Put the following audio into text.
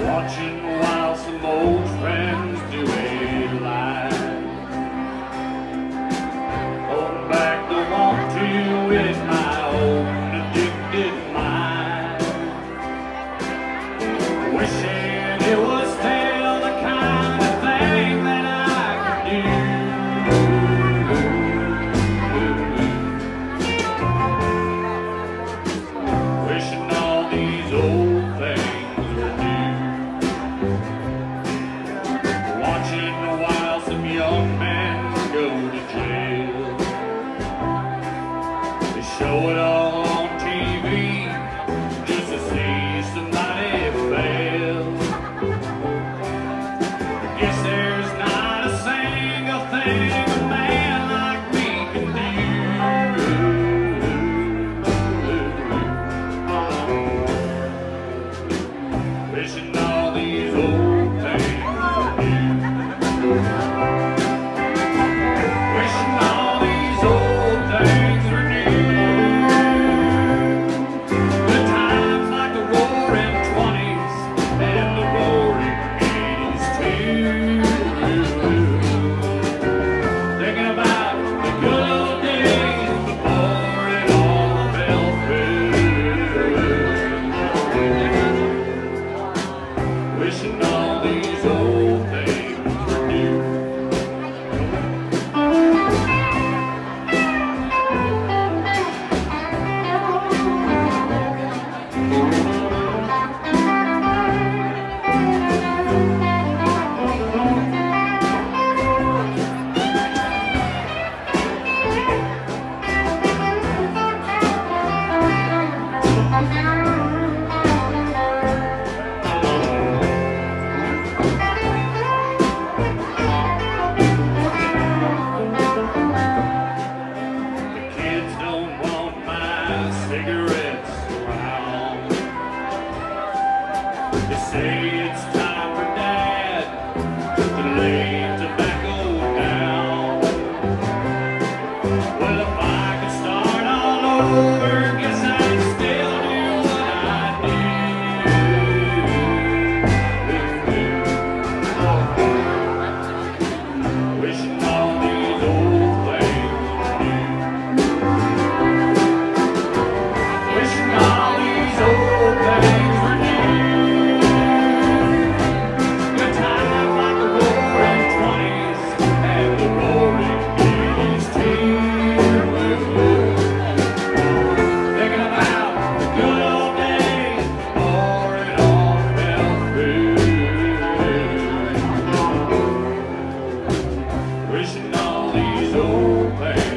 watching while some old friends do a line. Hold back the want to with my own addicted mind, wishing it was still the kind of thing that I could do, wishing all these old show it all on TV just to see somebody fail. I guess there's not a single thing a man like me can do, wishing all these old things wishing all these old things. Wishing all these old things were new. Cigarettes around. They say it's time for Dad to lay tobacco down. Well, if I could start all over, guess I'd still do what I did. Wishing all these old things wishing all these old things.